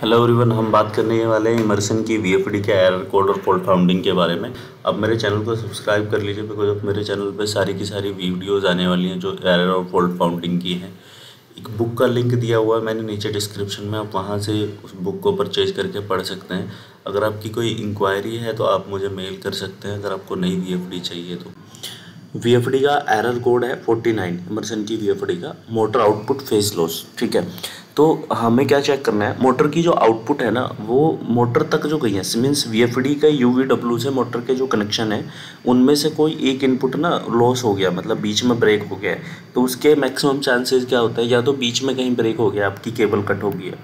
Hello everyone, हम बात करने वाले हैं इमर्सन की वीएफडी के एरर कोड और फॉल्ट फाउंडिंग के बारे में। अब मेरे चैनल को सब्सक्राइब कर लीजिए बिकॉज अब मेरे चैनल पे सारी की सारी वीडियोस आने वाली हैं जो एरर और फॉल्ट फाउंडिंग की हैं। एक बुक का लिंक दिया हुआ है मैंने नीचे डिस्क्रिप्शन में, आप वहाँ से उस बुक को परचेज करके पढ़ सकते हैं। अगर आपकी कोई इंक्वायरी है तो आप मुझे मेल कर सकते हैं अगर आपको नई वीएफडी चाहिए तो। VFD का एरर कोड है 49, इमर्सन की VFD का मोटर आउटपुट फेज लॉस। ठीक है, तो हमें क्या चेक करना है, मोटर की जो आउटपुट है ना वो मोटर तक जो गई है। सीमेंस VFD का UVW से मोटर के जो कनेक्शन है उनमें से कोई एक इनपुट ना लॉस हो गया, मतलब बीच में ब्रेक हो गया है, तो उसके मैक्सिमम चांसेस क्या होता है, या तो बीच में कहीं ब्रेक हो गया, आपकी केबल कट हो गई है,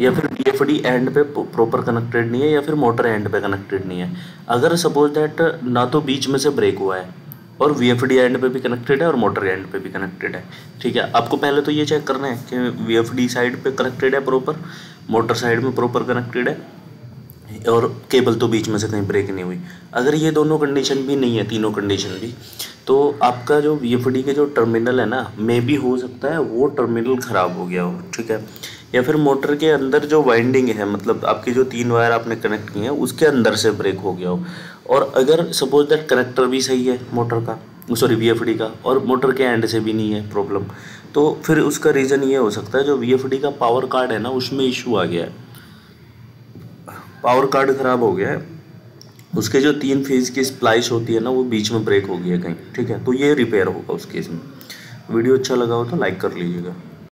या फिर VFD एंड पे प्रॉपर कनेक्टेड नहीं है, या फिर मोटर एंड पे कनेक्टेड नहीं है। अगर सपोज दैट ना तो बीच में से ब्रेक हुआ है और VFD एंड पे भी कनेक्टेड है और मोटर एंड पे भी कनेक्टेड है। ठीक है, आपको पहले तो ये चेक करना है कि VFD साइड पे कनेक्टेड है प्रॉपर, मोटर साइड में प्रॉपर कनेक्टेड है, और केबल तो बीच में से कहीं ब्रेक नहीं हुई। अगर ये दोनों कंडीशन भी नहीं है, तीनों कंडीशन भी, तो आपका जो VFD के जो टर्मिनल है ना, मे भी हो सकता है वो टर्मिनल ख़राब हो गया हो। ठीक है, या फिर मोटर के अंदर जो वाइंडिंग है, मतलब आपकी जो 3 वायर आपने कनेक्ट की है उसके अंदर से ब्रेक हो गया हो। और अगर सपोज दैट कनेक्टर भी सही है मोटर का, सॉरी VFD का, और मोटर के एंड से भी नहीं है प्रॉब्लम, तो फिर उसका रीज़न ये हो सकता है जो VFD का पावर कार्ड है ना उसमें इशू आ गया है, पावर कार्ड ख़राब हो गया है, उसके जो 3 फेज की स्प्लाइस होती है ना वो बीच में ब्रेक हो गया कहीं। ठीक है, तो ये रिपेयर होगा उस केस में। वीडियो अच्छा लगा हो तो लाइक कर लीजिएगा।